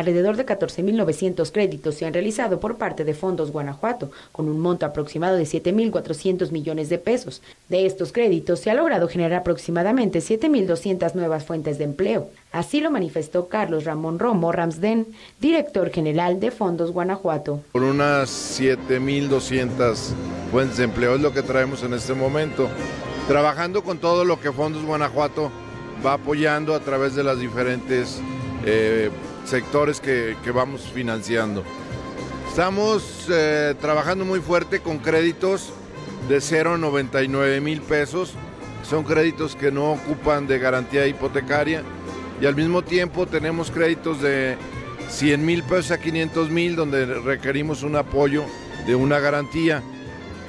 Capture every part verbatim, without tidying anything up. Alrededor de catorce mil novecientos créditos se han realizado por parte de Fondos Guanajuato, con un monto aproximado de siete mil cuatrocientos millones de pesos. De estos créditos se ha logrado generar aproximadamente siete mil doscientas nuevas fuentes de empleo. Así lo manifestó Carlos Ramón Romo Ramsden, director general de Fondos Guanajuato. Por unas siete mil doscientas fuentes de empleo es lo que traemos en este momento, trabajando con todo lo que Fondos Guanajuato va apoyando a través de las diferentes eh, sectores que, que vamos financiando. Estamos eh, trabajando muy fuerte con créditos de cero a noventa y nueve mil pesos, son créditos que no ocupan de garantía hipotecaria, y al mismo tiempo tenemos créditos de cien mil pesos a quinientos mil donde requerimos un apoyo de una garantía.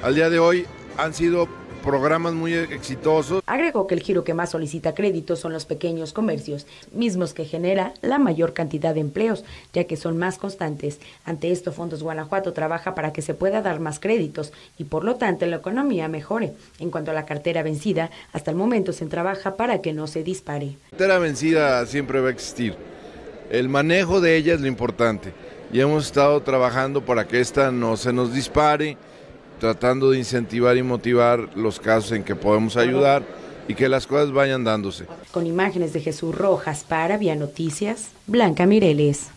Al día de hoy han sido programas muy exitosos. Agregó que el giro que más solicita créditos son los pequeños comercios, mismos que genera la mayor cantidad de empleos, ya que son más constantes. Ante esto, Fondos Guanajuato trabaja para que se pueda dar más créditos y por lo tanto la economía mejore. En cuanto a la cartera vencida, hasta el momento se trabaja para que no se dispare. La cartera vencida siempre va a existir. El manejo de ella es lo importante y hemos estado trabajando para que esta no se nos dispare, tratando de incentivar y motivar los casos en que podemos ayudar y que las cosas vayan dándose. Con imágenes de Jesús Rojas para Vía Noticias, Blanca Mireles.